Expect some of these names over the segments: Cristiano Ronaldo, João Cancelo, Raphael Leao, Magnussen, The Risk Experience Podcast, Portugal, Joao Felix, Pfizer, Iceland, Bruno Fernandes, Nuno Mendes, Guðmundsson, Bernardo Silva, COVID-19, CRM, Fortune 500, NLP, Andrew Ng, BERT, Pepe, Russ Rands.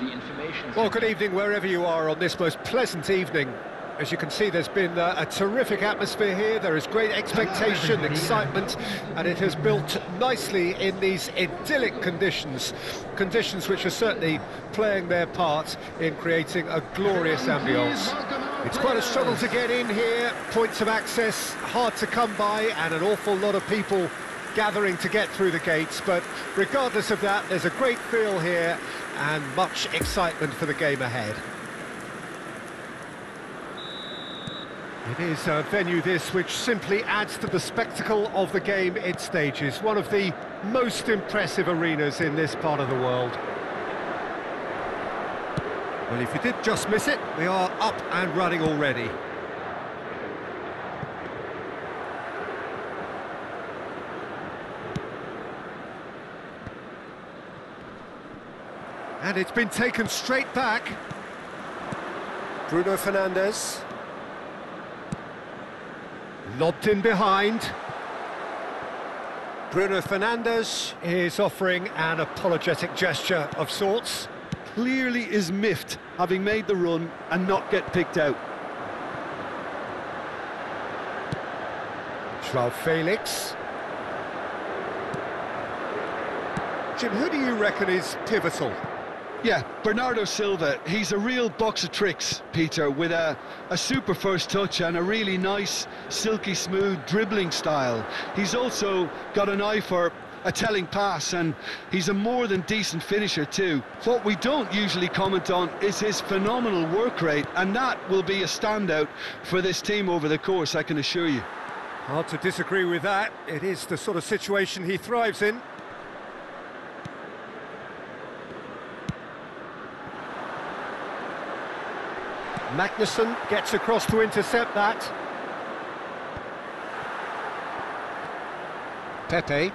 The information. Well, good evening wherever you are on this most pleasant evening. As you can see, there's been a terrific atmosphere here. There is great expectation, excitement, and it has built nicely in these idyllic conditions, conditions which are certainly playing their part in creating a glorious ambience. It's quite a struggle to get in here, points of access hard to come by, and an awful lot of people gathering to get through the gates. But regardless of that, there's a great feel here and much excitement for the game ahead. It is a venue, this, which simply adds to the spectacle of the game it stages. One of the most impressive arenas in this part of the world. Well, if you did just miss it, we are up and running already. And it's been taken straight back. Bruno Fernandes. Lobbed in behind. Bruno Fernandes is offering an apologetic gesture of sorts. Clearly is miffed, having made the run and not get picked out. Joao Felix. Jim, who do you reckon is pivotal? Yeah, Bernardo Silva, he's a real box of tricks, Peter, with a super first touch and a really nice, silky smooth dribbling style. He's also got an eye for a telling pass, and he's a more than decent finisher too. What we don't usually comment on is his phenomenal work rate, and that will be a standout for this team over the course, I can assure you. Hard to disagree with that. It is the sort of situation he thrives in. Magnussen gets across to intercept that. Pepe.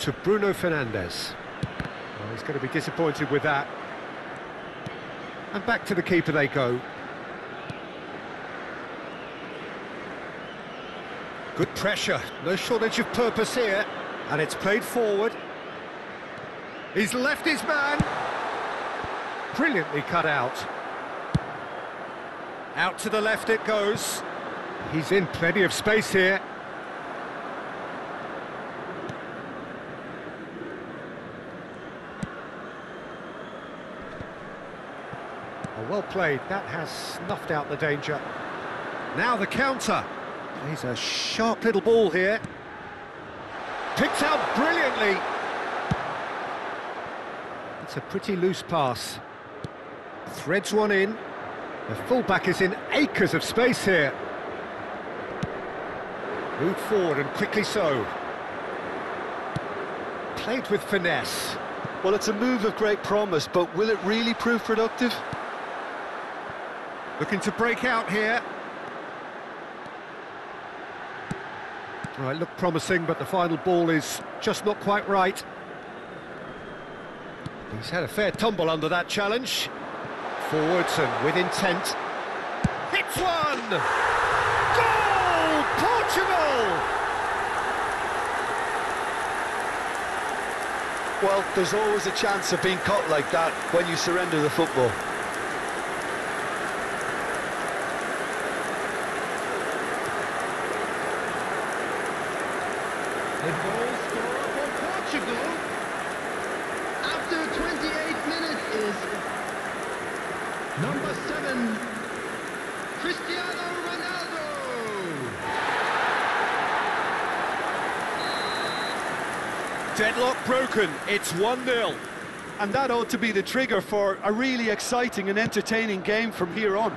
To Bruno Fernandes. Well, he's going to be disappointed with that. And back to the keeper they go. Good pressure. No shortage of purpose here. And it's played forward. He's left his man. Brilliantly cut out. Out to the left it goes. He's in plenty of space here. Oh, well played. That has snuffed out the danger. Now the counter. Plays a sharp little ball here. Picked out brilliantly. It's a pretty loose pass. Threads one in. The fullback is in acres of space here. Moved forward, and quickly so. Played with finesse. Well, it's a move of great promise, but will it really prove productive? Looking to break out here. All right, looked promising, but the final ball is just not quite right. He's had a fair tumble under that challenge. Forwards and with intent. Hits one! Goal! Portugal! Well, there's always a chance of being caught like that when you surrender the football. The goal scorer for Portugal after 28 minutes is... Number 7, Cristiano Ronaldo. Deadlock broken, it's 1-0. And that ought to be the trigger for a really exciting and entertaining game from here on.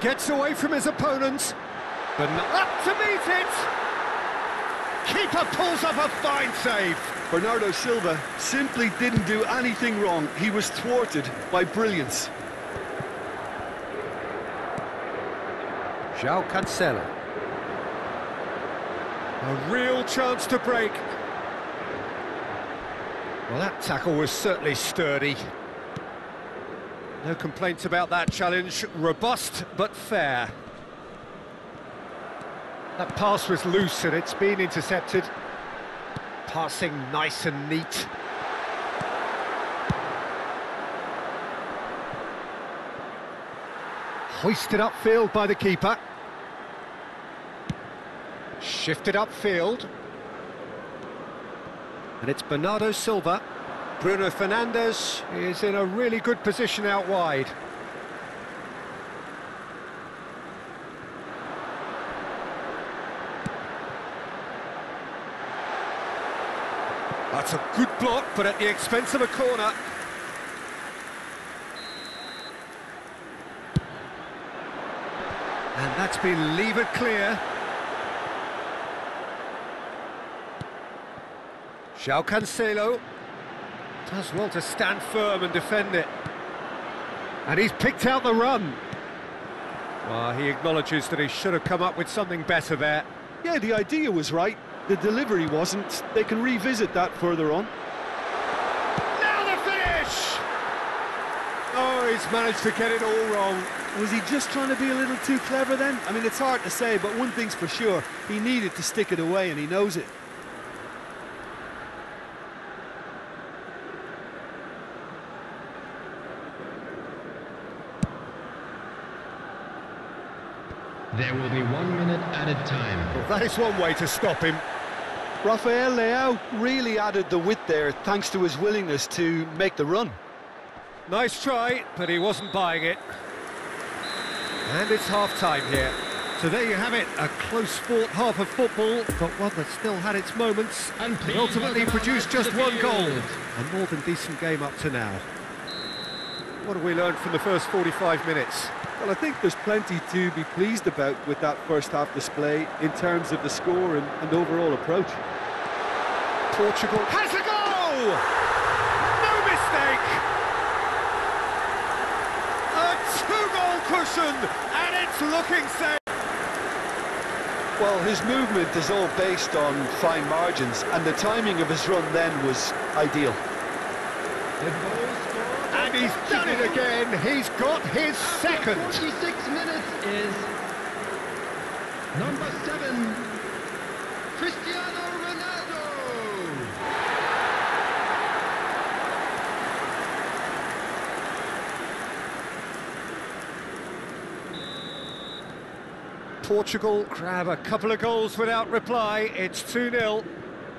Gets away from his opponent, but up to meet it. Keeper pulls up a fine save. Bernardo Silva simply didn't do anything wrong. He was thwarted by brilliance. João Cancelo. A real chance to break. Well, that tackle was certainly sturdy. No complaints about that challenge. Robust but fair. That pass was loose and it's been intercepted. Passing nice and neat. Hoisted upfield by the keeper. Shifted upfield. And it's Bernardo Silva. Bruno Fernandes is in a really good position out wide. That's a good block, but at the expense of a corner. And that's been levered clear. João Cancelo does well to stand firm and defend it. And he's picked out the run. Well, he acknowledges that he should have come up with something better there. Yeah, the idea was right. The delivery wasn't. They can revisit that further on. Now the finish! Oh, he's managed to get it all wrong. Was he just trying to be a little too clever then? I mean, it's hard to say, but one thing's for sure, he needed to stick it away, and he knows it. There will be 1 minute added time. Well, that is one way to stop him. Raphael Leao really added the width there, thanks to his willingness to make the run. Nice try, but he wasn't buying it. And it's half-time here. So there you have it, a close-fought half of football, but one that still had its moments, and ultimately produced just one goal. A more than decent game up to now. What have we learned from the first 45 minutes? Well, I think there's plenty to be pleased about with that first-half display in terms of the score and overall approach. Portugal has a goal! No mistake! A two-goal cushion, and it's looking safe! Well, his movement is all based on fine margins, and the timing of his run then was ideal. And he's done it again. He's got his second. 46 minutes is number 7, Cristiano Ronaldo. Portugal grab a couple of goals without reply. It's 2-0.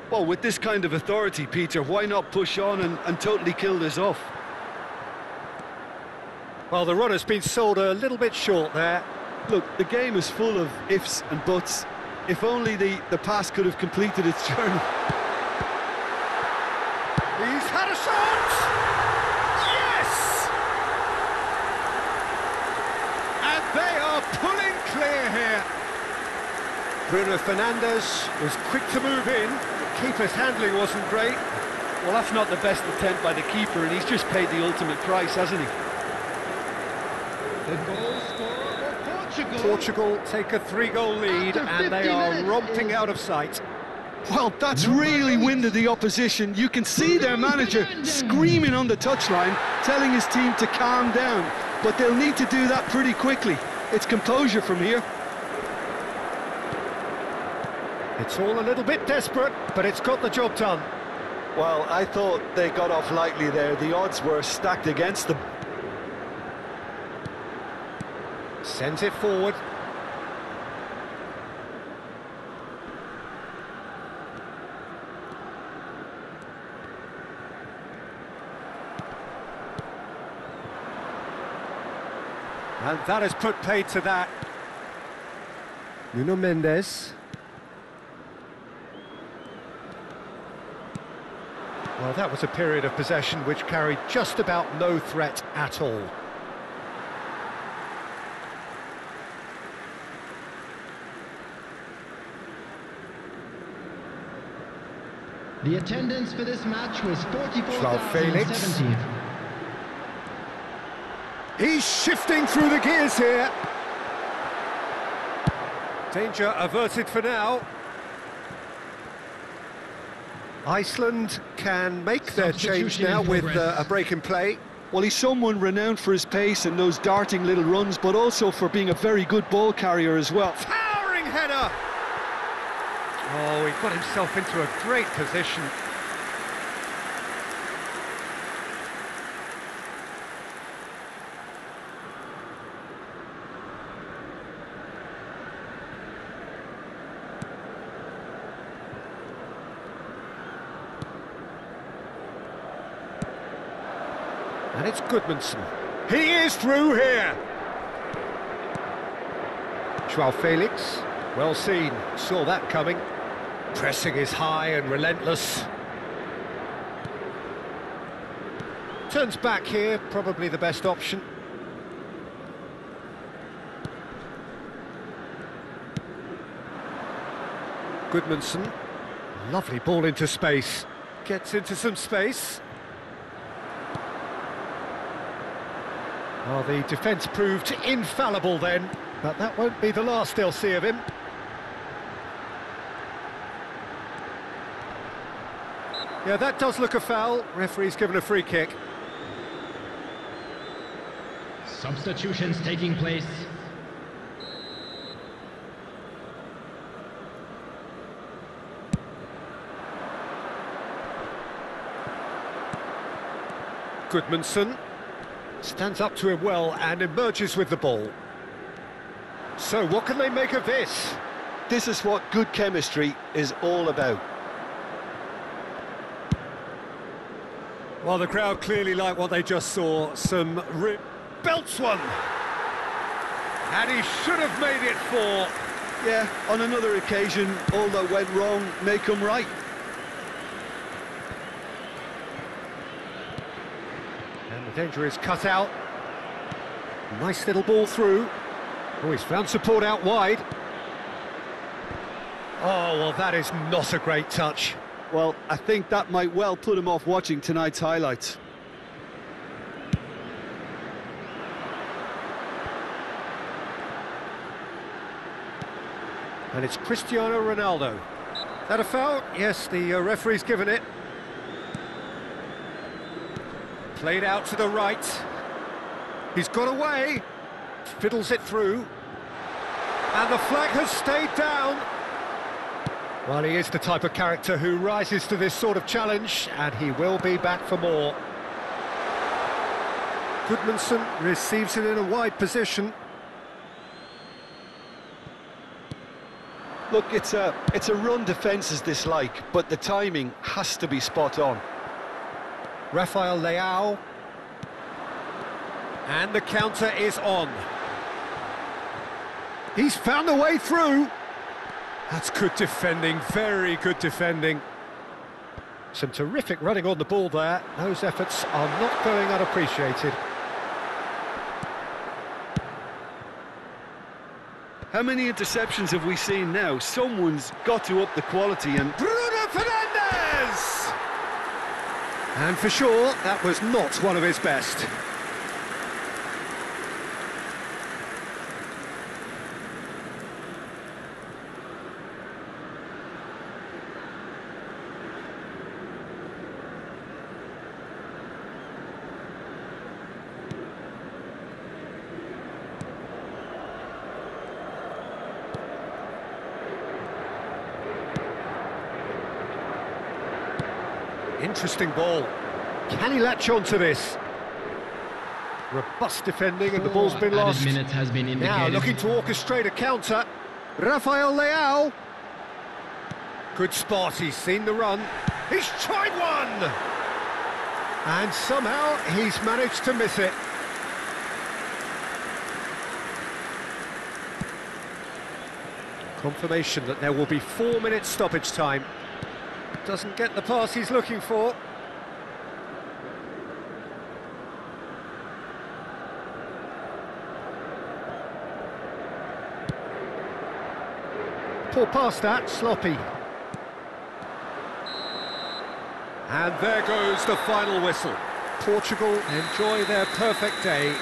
Well, with this kind of authority, Peter, why not push on and totally kill this off? Well, the run has been sold a little bit short there. Look, the game is full of ifs and buts. If only the pass could have completed its journey. He's had a shot! Yes! And they are pulling clear here. Bruno Fernandes was quick to move in. The keeper's handling wasn't great. Well, that's not the best attempt by the keeper, and he's just paid the ultimate price, hasn't he? The goal scorer for Portugal. Portugal take a 3-goal lead, and they are romping out of sight. Well, that's really winded the opposition. You can see their manager screaming on the touchline, telling his team to calm down. But they'll need to do that pretty quickly. It's composure from here. It's all a little bit desperate, but it's got the job done. Well, I thought they got off lightly there. The odds were stacked against them. Sends it forward. And that has put paid to that. Nuno Mendes. Well, that was a period of possession which carried just about no threat at all. The attendance for this match was 44,070. He's shifting through the gears here. Danger averted for now. Iceland can make their change now with a break in play. Well, he's someone renowned for his pace and those darting little runs, but also for being a very good ball carrier as well. Towering header! Oh, he got himself into a great position. And it's Guðmundsson. He is through here. Joao Felix, well seen, saw that coming. Pressing is high and relentless. Turns back here, probably the best option. Guðmundsson, lovely ball into space. Gets into some space. Well, the defence proved infallible then, but that won't be the last they'll see of him. Yeah, that does look a foul. Referee's given a free kick. Substitutions taking place. Guðmundsson stands up to him well and emerges with the ball. So what can they make of this? This is what good chemistry is all about. Well, the crowd clearly like what they just saw. Some rip belts one, and he should have made it four. Yeah, on another occasion, all that went wrong may come right. The danger is cut out. Nice little ball through. Oh, he's found support out wide. Oh, well, that is not a great touch. Well, I think that might well put him off watching tonight's highlights. And it's Cristiano Ronaldo. Is that a foul? Yes, the referee's given it. Played out to the right. He's got away. Fiddles it through. And the flag has stayed down. Well, he is the type of character who rises to this sort of challenge, and he will be back for more. Guðmundsson receives it in a wide position. Look, it's a run defence is dislike, but the timing has to be spot on. Raphael Leao, and the counter is on. He's found a way through. That's good defending, very good defending. Some terrific running on the ball there. Those efforts are not going unappreciated. How many interceptions have we seen now? Someone's got to up the quality and... Bruno Fernandes! And for sure, that was not one of his best. Interesting ball. Can he latch on to this? Robust defending, and the ball's been lost. Has been now looking to orchestrate a counter. Raphael Leao. Good spot, he's seen the run. He's tried one! And somehow he's managed to miss it. Confirmation that there will be 4 minutes stoppage time. Doesn't get the pass he's looking for. Poor pass that, sloppy. And there goes the final whistle. Portugal enjoy their perfect day.